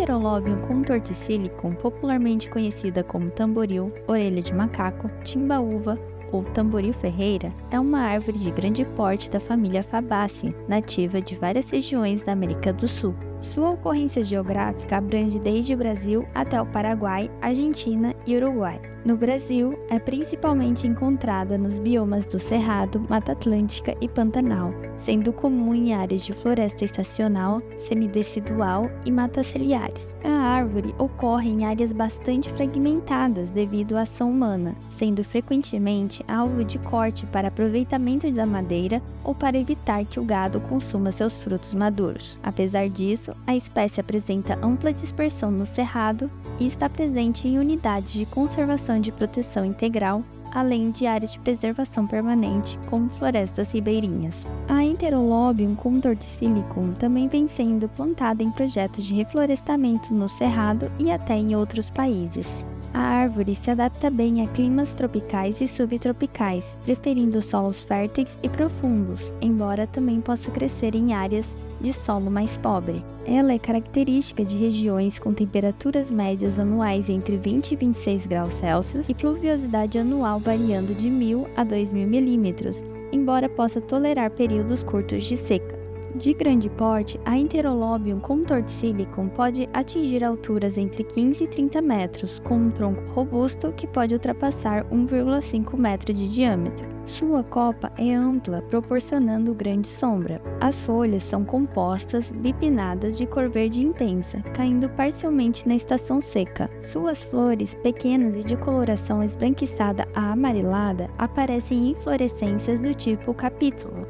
Enterolobium contortisiliquum, popularmente conhecida como tamboril, orelha de macaco, timbaúva ou tamboril ferreira, é uma árvore de grande porte da família Fabaceae, nativa de várias regiões da América do Sul. Sua ocorrência geográfica abrange desde o Brasil até o Paraguai, Argentina e Uruguai. No Brasil, é principalmente encontrada nos biomas do Cerrado, Mata Atlântica e Pantanal, sendo comum em áreas de floresta estacional, semidecidual e matas ciliares. A árvore ocorre em áreas bastante fragmentadas devido à ação humana, sendo frequentemente alvo de corte para aproveitamento da madeira ou para evitar que o gado consuma seus frutos maduros. Apesar disso, a espécie apresenta ampla dispersão no Cerrado e está presente em unidades de conservação de proteção integral, além de áreas de preservação permanente, como florestas ribeirinhas. A Enterolobium contortisiliquum também vem sendo plantada em projetos de reflorestamento no Cerrado e até em outros países. A árvore se adapta bem a climas tropicais e subtropicais, preferindo solos férteis e profundos, embora também possa crescer em áreas de solo mais pobre. Ela é característica de regiões com temperaturas médias anuais entre 20 e 26 graus Celsius e pluviosidade anual variando de 1.000 a 2.000 milímetros, embora possa tolerar períodos curtos de seca. De grande porte, a Enterolobium contortisiliquum pode atingir alturas entre 15 e 30 metros, com um tronco robusto que pode ultrapassar 1,5 metro de diâmetro. Sua copa é ampla, proporcionando grande sombra. As folhas são compostas, bipinnadas de cor verde intensa, caindo parcialmente na estação seca. Suas flores, pequenas e de coloração esbranquiçada a amarelada, aparecem em inflorescências do tipo capítulo.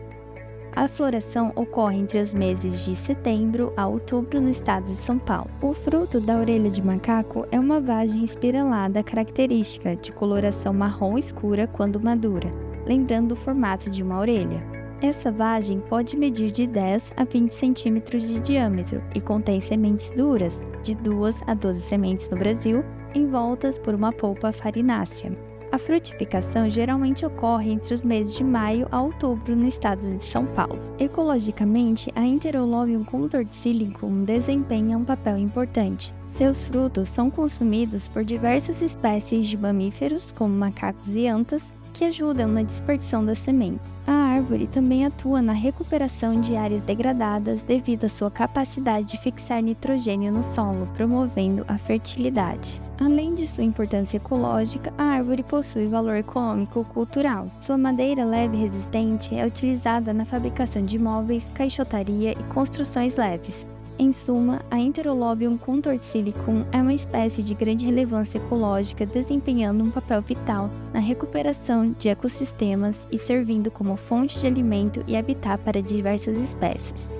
A floração ocorre entre os meses de setembro a outubro no estado de São Paulo. O fruto da orelha de macaco é uma vagem espiralada característica, de coloração marrom escura quando madura, lembrando o formato de uma orelha. Essa vagem pode medir de 10 a 20 centímetros de diâmetro e contém sementes duras, de 2 a 12 sementes no Brasil, envoltas por uma polpa farinácea. A frutificação geralmente ocorre entre os meses de maio a outubro no estado de São Paulo. Ecologicamente, a Enterolobium contortisiliquum desempenha um papel importante. Seus frutos são consumidos por diversas espécies de mamíferos, como macacos e antas, que ajudam na dispersão da semente. A árvore também atua na recuperação de áreas degradadas devido à sua capacidade de fixar nitrogênio no solo, promovendo a fertilidade. Além de sua importância ecológica, a árvore possui valor econômico-cultural. Sua madeira leve e resistente é utilizada na fabricação de móveis, caixotaria e construções leves. Em suma, a Enterolobium contortisiliquum é uma espécie de grande relevância ecológica, desempenhando um papel vital na recuperação de ecossistemas e servindo como fonte de alimento e habitat para diversas espécies.